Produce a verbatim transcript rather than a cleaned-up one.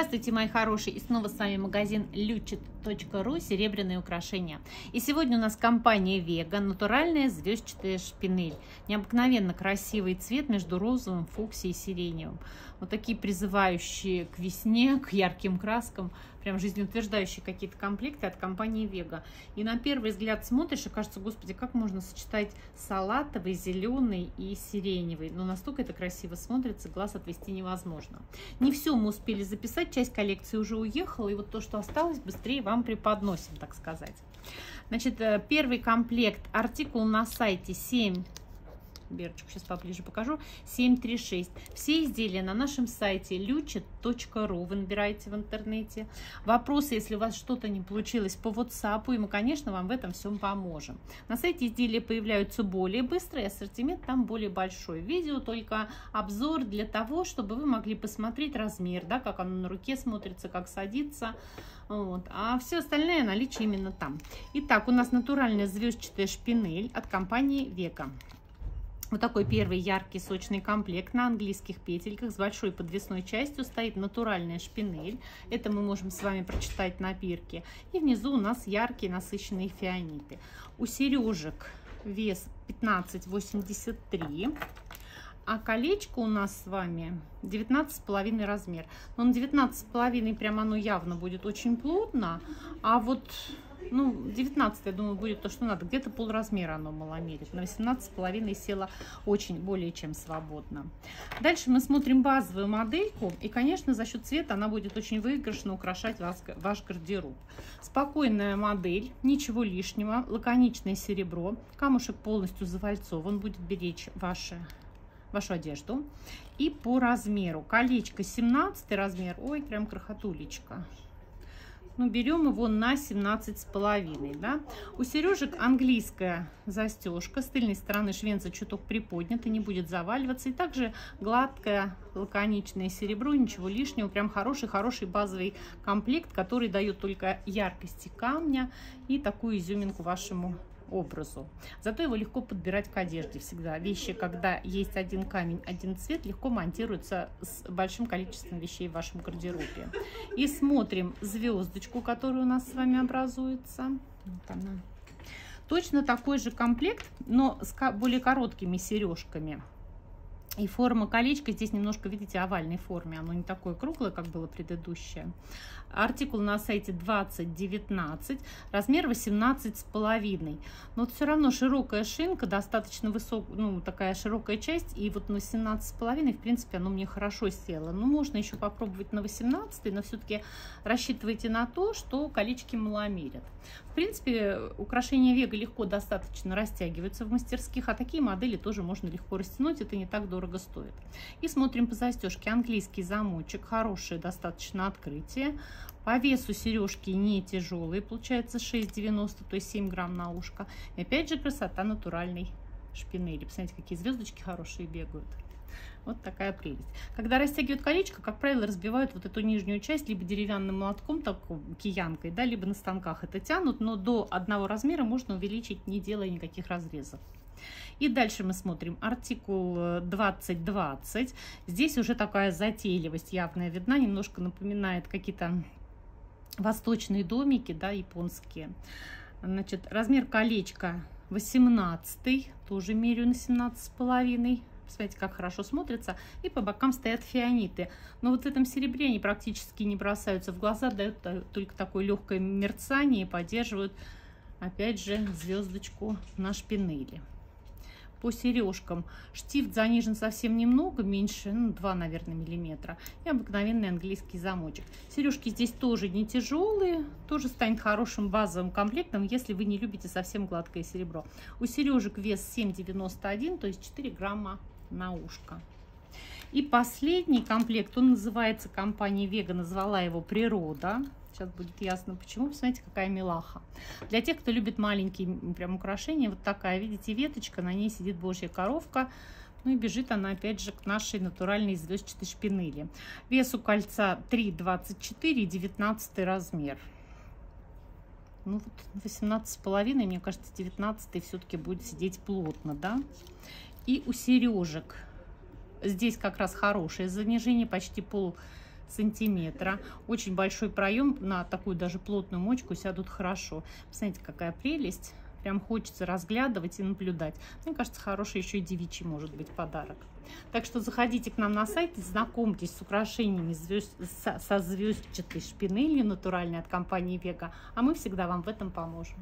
Здравствуйте, мои хорошие! И снова с вами магазин lucet точка ру «Серебряные украшения». И сегодня у нас компания Вега натуральная звездчатая шпинель. Необыкновенно красивый цвет между розовым, фуксией и сиреневым. Вот такие призывающие к весне, к ярким краскам, прям жизнеутверждающие какие-то комплекты от компании Вега. И на первый взгляд смотришь и кажется, господи, как можно сочетать салатовый, зеленый и сиреневый. Но настолько это красиво смотрится, глаз отвести невозможно. Не все мы успели записать. Часть коллекции уже уехала, и вот то, что осталось, быстрее вам преподносим, так сказать. Значит, первый комплект, артикул на сайте семь, Берочку сейчас поближе покажу, семь три шесть. Все изделия на нашем сайте lucet точка ру вы набираете в интернете. Вопросы, если у вас что-то не получилось, по WhatsApp, и мы, конечно, вам в этом всем поможем. На сайте изделия появляются более быстрые, ассортимент там более большой. Видео только обзор для того, чтобы вы могли посмотреть размер, да, как оно на руке смотрится, как садится. Вот. А все остальное наличие именно там. Итак, у нас натуральная звездчатая шпинель от компании Вега. Вот такой первый яркий сочный комплект на английских петельках с большой подвесной частью, стоит натуральная шпинель. Это мы можем с вами прочитать на бирке. И внизу у нас яркие насыщенные фианиты. У сережек вес пятнадцать восемьдесят три. А колечко у нас с вами девятнадцать с половиной размер. Но на девятнадцать с половиной прям оно явно будет очень плотно. А вот... Ну, девятнадцать, я думаю, будет то, что надо. Где-то полразмера оно маломерит. На восемнадцать с половиной села очень, более чем свободно. Дальше мы смотрим базовую модельку. И, конечно, за счет цвета она будет очень выигрышно украшать вас, ваш гардероб. Спокойная модель, ничего лишнего. Лаконичное серебро. Камушек полностью завальцован. Будет беречь ваши... вашу одежду. И по размеру. Колечко семнадцать размер. Ой, прям крохотулечка. Ну, берем его на семнадцать с половиной, да. У сережек английская застежка. С тыльной стороны швенца чуток приподнята, не будет заваливаться. И также гладкое, лаконичное серебро, ничего лишнего. Прям хороший-хороший базовый комплект, который дает только яркости камня и такую изюминку вашему образу. Зато его легко подбирать к одежде всегда. Вещи, когда есть один камень, один цвет, легко монтируются с большим количеством вещей в вашем гардеробе. И смотрим звездочку, которая у нас с вами образуется. Вот она. Точно такой же комплект, но с более короткими сережками. И форма колечка здесь немножко, видите, овальной форме. Оно не такое круглое, как было предыдущее. Артикул на сайте двадцать девятнадцать, размер восемнадцать с половиной. Но вот все равно широкая шинка, достаточно высокая, ну, такая широкая часть. И вот на семнадцать с половиной, в принципе, оно мне хорошо село. Ну, можно еще попробовать на восемнадцать, но все-таки рассчитывайте на то, что колечки маломерят. В принципе, украшения Вега легко достаточно растягиваются в мастерских, а такие модели тоже можно легко растянуть, это не так дорого стоит. И смотрим по застежке. Английский замочек, хорошее достаточно открытие. По весу сережки не тяжелые, получается шесть девяносто, то есть семь грамм на ушко. И опять же красота натуральной шпинели. Посмотрите, какие звездочки хорошие бегают. Вот такая прелесть. Когда растягивают колечко, как правило, разбивают вот эту нижнюю часть либо деревянным молотком, такой киянкой, да, либо на станках это тянут, но до одного размера можно увеличить, не делая никаких разрезов. И дальше мы смотрим артикул двадцать двадцать. Здесь уже такая затейливость явная видна, немножко напоминает какие-то восточные домики, да, японские. Значит, размер колечка восемнадцать, тоже мерю на семнадцать с половиной. Смотрите, как хорошо смотрится. И по бокам стоят фианиты. Но вот в этом серебре они практически не бросаются в глаза, дают только такое легкое мерцание и поддерживают, опять же, звездочку на шпинели. По сережкам штифт занижен совсем немного, меньше, ну, два, наверное, миллиметра. И обыкновенный английский замочек. Сережки здесь тоже не тяжелые, тоже станет хорошим базовым комплектом, если вы не любите совсем гладкое серебро. У сережек вес семь девяносто один, то есть четыре грамма на ушко. И последний комплект, он называется, компания Вега назвала его «Природа». Сейчас будет ясно почему. Посмотрите, какая милаха. Для тех, кто любит маленькие прям украшения, вот такая, видите, веточка, на ней сидит божья коровка. Ну и бежит она, опять же, к нашей натуральной звездчатой шпинели. Вес у кольца три двадцать четыре и девятнадцать размер. Ну вот восемнадцать с половиной, мне кажется, девятнадцать все-таки будет сидеть плотно, да. И у сережек здесь как раз хорошее занижение, почти пол сантиметра. Очень большой проем, на такую даже плотную мочку сядут хорошо. Посмотрите, какая прелесть. Прям хочется разглядывать и наблюдать. Мне кажется, хороший еще и девичий может быть подарок. Так что заходите к нам на сайт и знакомьтесь с украшениями звезд... со звездчатой шпинелью натуральной от компании Вега. А мы всегда вам в этом поможем.